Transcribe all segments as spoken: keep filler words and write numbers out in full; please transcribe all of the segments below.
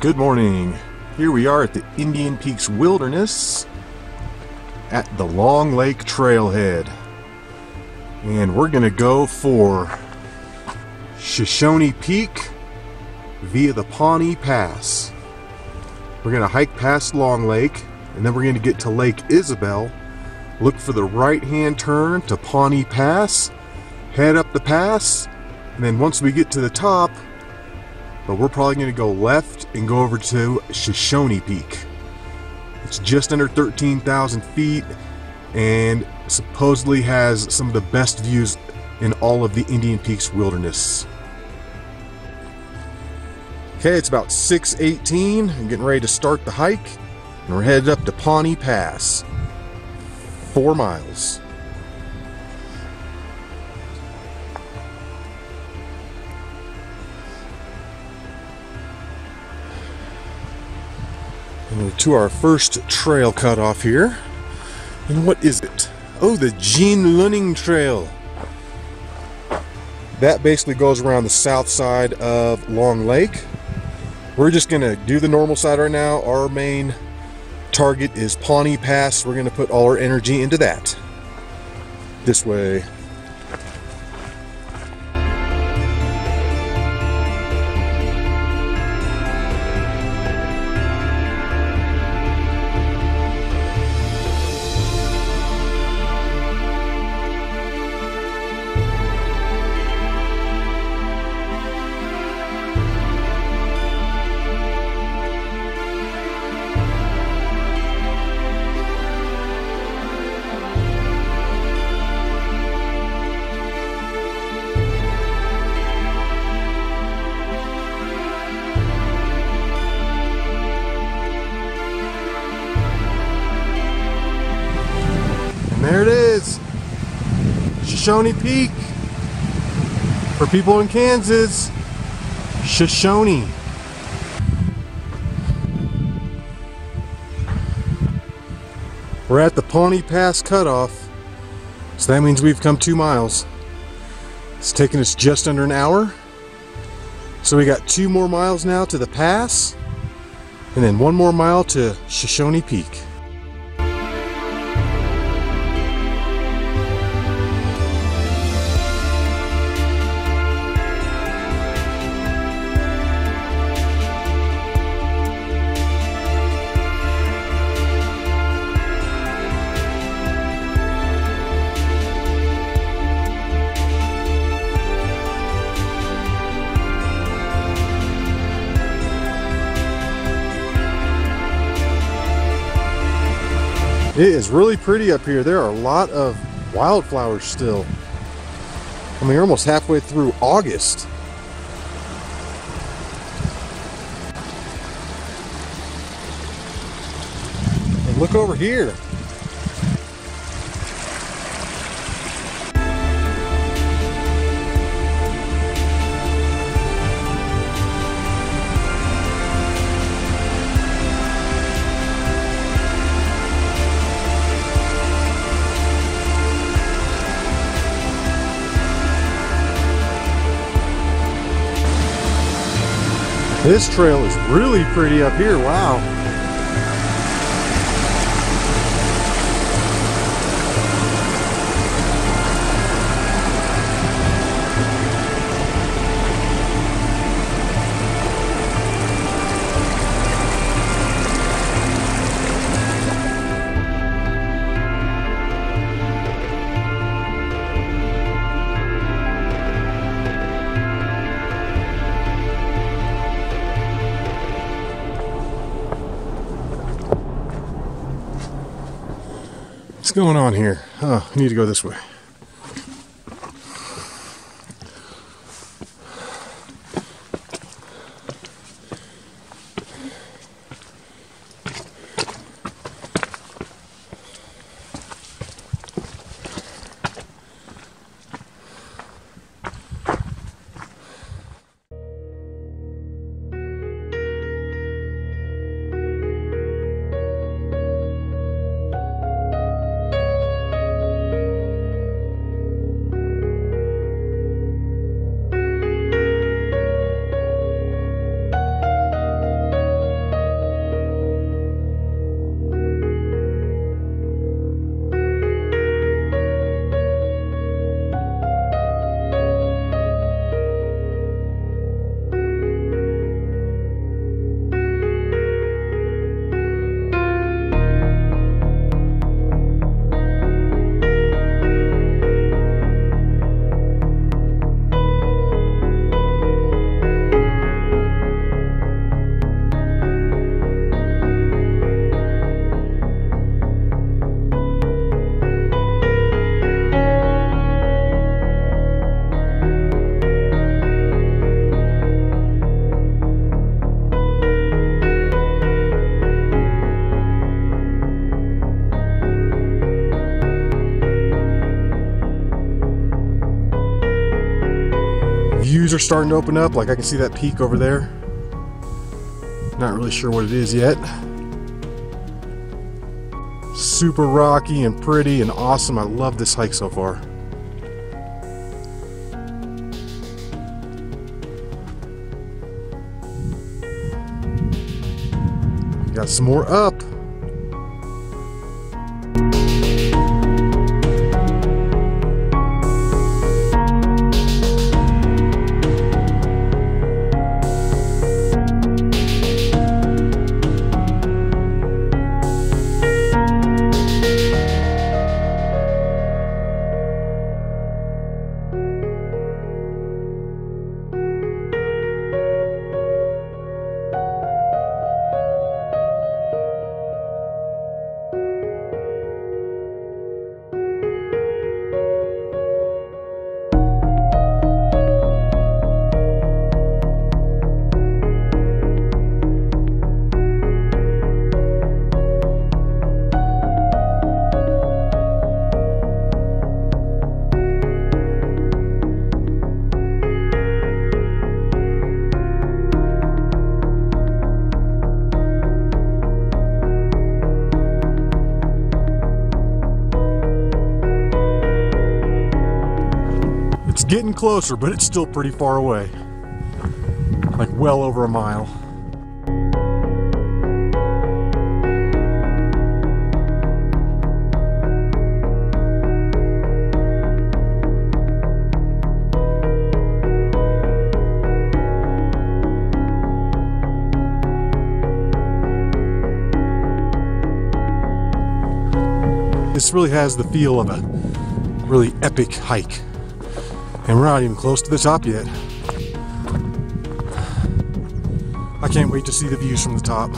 Good morning. Here we are at the Indian Peaks Wilderness at the Long Lake Trailhead. And we're going to go for Shoshoni Peak via the Pawnee Pass. We're going to hike past Long Lake, and then we're going to get to Lake Isabelle, look for the right-hand turn to Pawnee Pass, head up the pass, and then once we get to the top, but we're probably going to go left and go over to Shoshoni Peak. It's just under thirteen thousand feet and supposedly has some of the best views in all of the Indian Peaks Wilderness. Okay, it's about six eighteen. I'm getting ready to start the hike, and we're headed up to Pawnee Pass. Four miles. To our first trail cutoff here. And what is it? Oh, the Jean Lunning trail. That basically goes around the south side of Long Lake. We're just gonna do the normal side right now. Our main target is Pawnee Pass. We're gonna put all our energy into that. This way. There it is, Shoshoni Peak. For people in Kansas, Shoshoni. We're at the Pawnee Pass cutoff, so that means we've come two miles. It's taken us just under an hour. So we got two more miles now to the pass, and then one more mile to Shoshoni Peak. It is really pretty up here. There are a lot of wildflowers still. I mean, you're almost halfway through August. And look over here. This trail is really pretty up here, wow. What's going on here? Oh, I need to go this way. are starting to open up. Like I can see that peak over there. Not really sure what it is yet. Super rocky and pretty and awesome. I love this hike so far. Got some more up. Getting closer, but it's still pretty far away, like well over a mile. This really has the feel of a really epic hike. And we're not even close to the top yet. I can't wait to see the views from the top.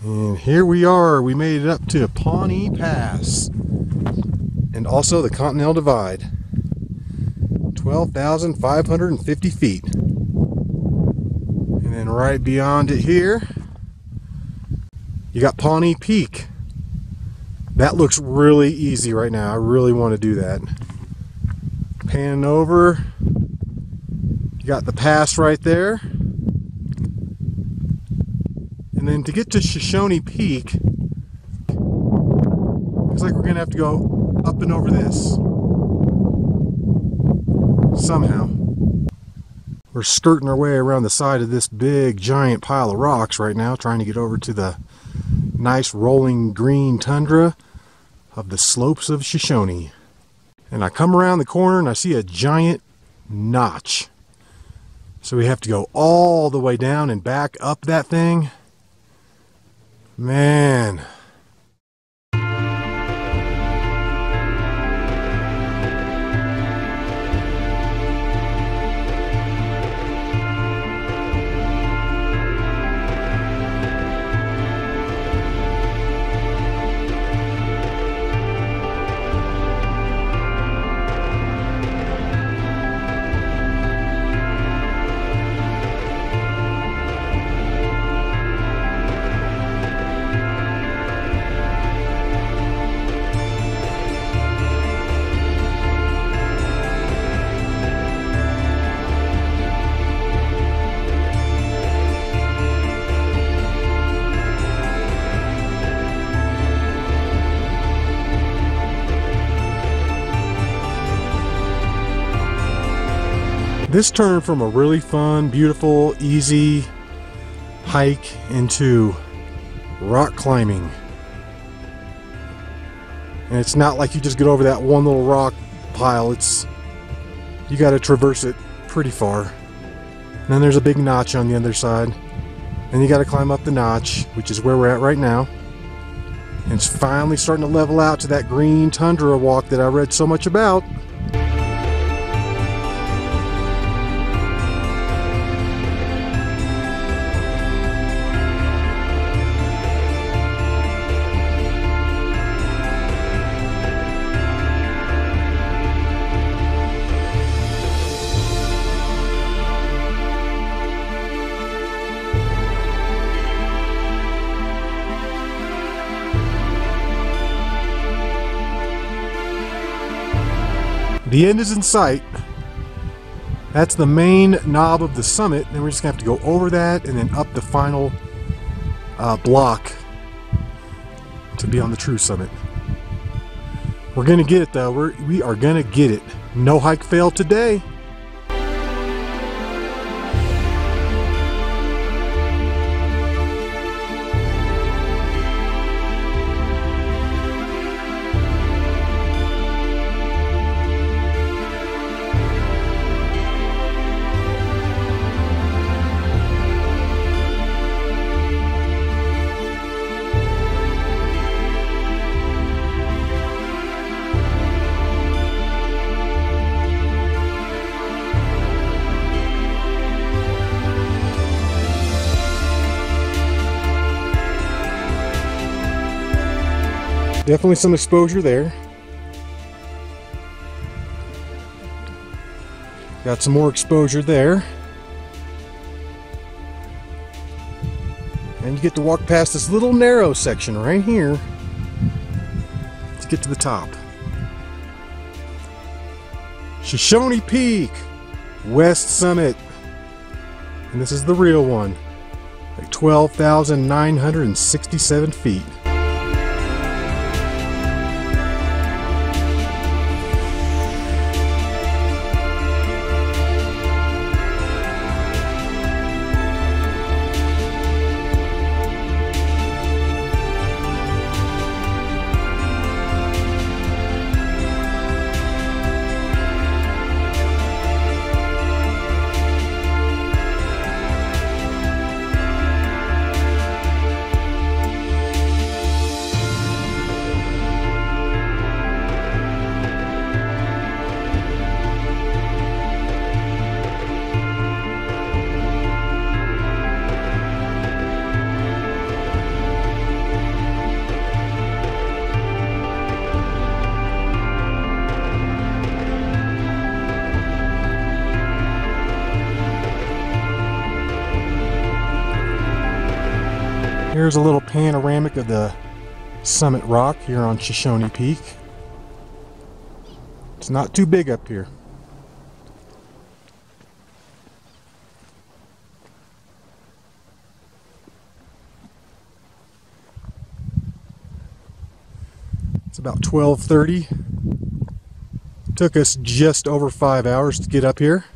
And here we are, we made it up to Pawnee Pass and also the Continental Divide, twelve thousand five hundred fifty feet. And then right beyond it here, you got Pawnee Peak. That looks really easy right now. I really want to do that. Panning over, you got the pass right there. And to get to Shoshoni Peak, looks like we're going to have to go up and over this, somehow. We're skirting our way around the side of this big giant pile of rocks right now, trying to get over to the nice rolling green tundra of the slopes of Shoshoni. And I come around the corner and I see a giant notch. So we have to go all the way down and back up that thing. Man. This turned from a really fun, beautiful, easy hike into rock climbing. And it's not like you just get over that one little rock pile. It's, you got to traverse it pretty far. And then there's a big notch on the other side. And you got to climb up the notch, which is where we're at right now. And it's finally starting to level out to that green tundra walk that I read so much about. The end is in sight. That's the main knob of the summit, and we're just gonna have to go over that and then up the final uh, block to be on the true summit. We're gonna get it though. We're, we are gonna get it. No hike fail today. Definitely some exposure there. Got some more exposure there. And you get to walk past this little narrow section right here to get to the top. Shoshoni Peak, West Summit. And this is the real one, like twelve thousand nine hundred sixty-seven feet. Here's a little panoramic of the summit rock here on Shoshoni Peak. It's not too big up here. It's about twelve thirty. Took us just over five hours to get up here.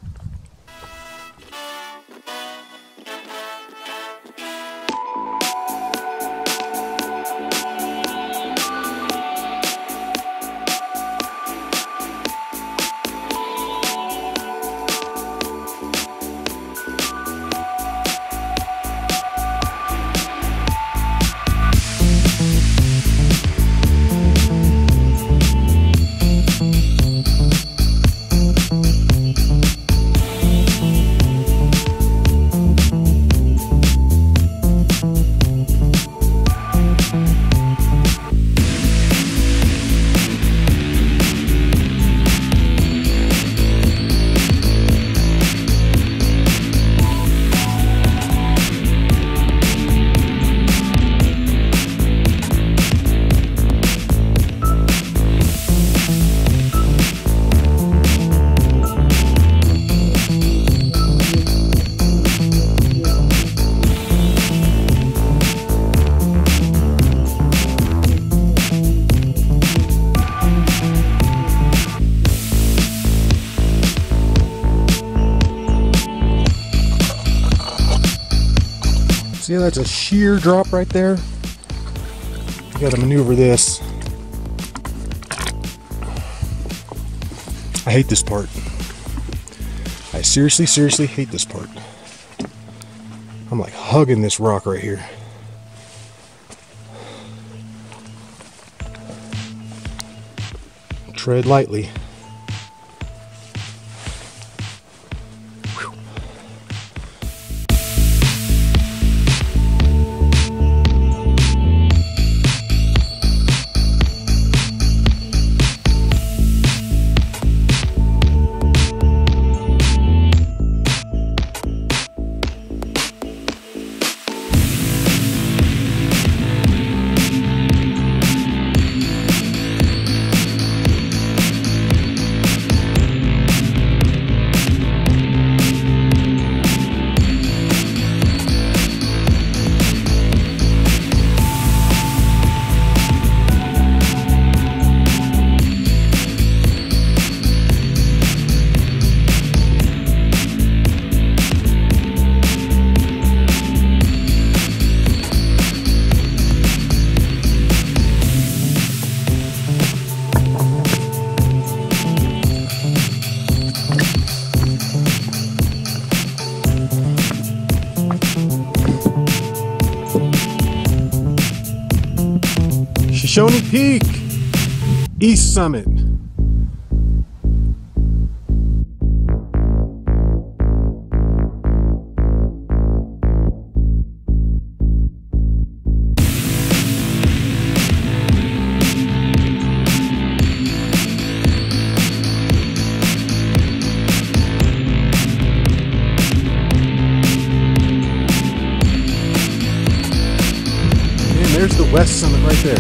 See how that's a sheer drop right there? You gotta maneuver this. I hate this part. I seriously, seriously hate this part. I'm like hugging this rock right here. Tread lightly. Shoshoni Peak, East Summit. And there's the West Summit right there.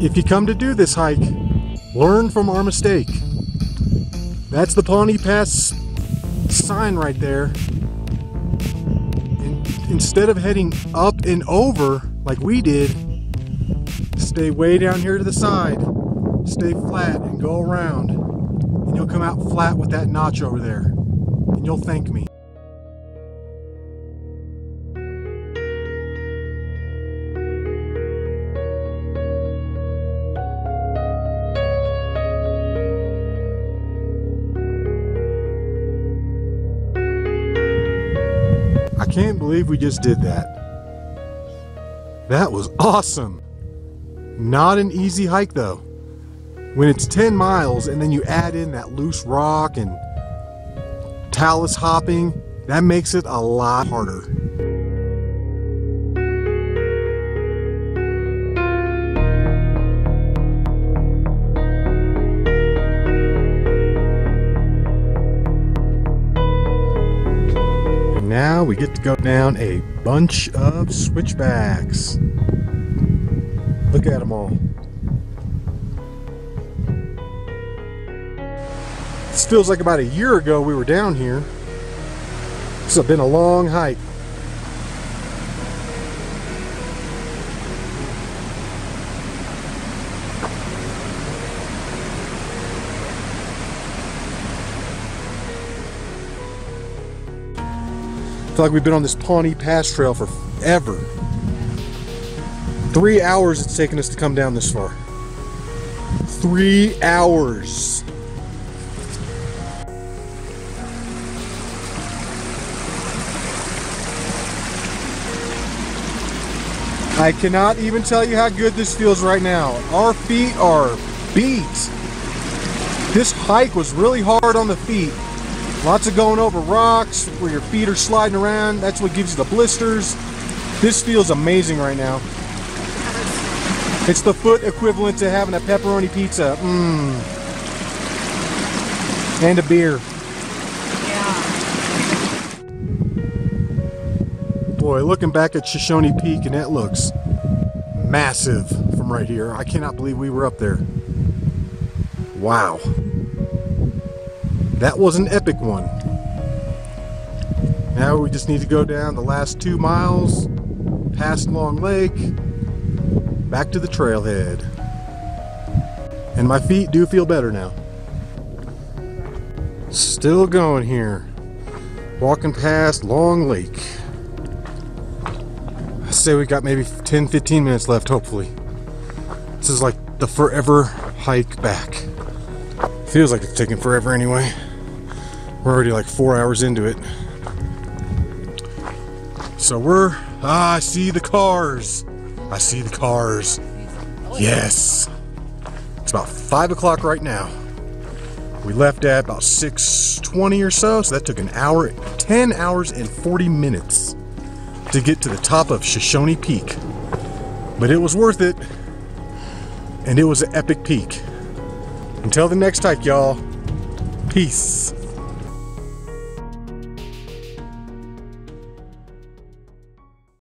If you come to do this hike, learn from our mistake. That's the Pawnee Pass sign right there. And instead of heading up and over like we did, stay way down here to the side, stay flat and go around, and you'll come out flat with that notch over there, and you'll thank me. I can't believe we just did that. That was awesome. Not an easy hike though. When it's ten miles and then you add in that loose rock and talus hopping, that makes it a lot harder. And now now we get to go down a bunch of switchbacks. Look at them all. This feels like about a year ago we were down here. This has been a long hike. I feel like we've been on this Pawnee Pass trail for forever. Three hours it's taken us to come down this far. Three hours. I cannot even tell you how good this feels right now. Our feet are beat. This hike was really hard on the feet. Lots of going over rocks where your feet are sliding around. That's what gives you the blisters. This feels amazing right now. It's the foot equivalent to having a pepperoni pizza. Mmm. And a beer. Boy, looking back at Shoshoni Peak, and that looks massive from right here. I cannot believe we were up there. Wow. That was an epic one. Now we just need to go down the last two miles, past Long Lake, back to the trailhead. And my feet do feel better now. Still going here. Walking past Long Lake. I say we got maybe ten fifteen minutes left, hopefully. This is like the forever hike back. Feels like it's taking forever anyway. We're already like four hours into it. So we're, ah, I see the cars. I see the cars. Yes. It's about five o'clock right now. We left at about six twenty or so, so that took an hour, ten hours and forty minutes. To get to the top of Shoshoni Peak. But it was worth it, and it was an epic peak. Until the next hike, y'all. Peace.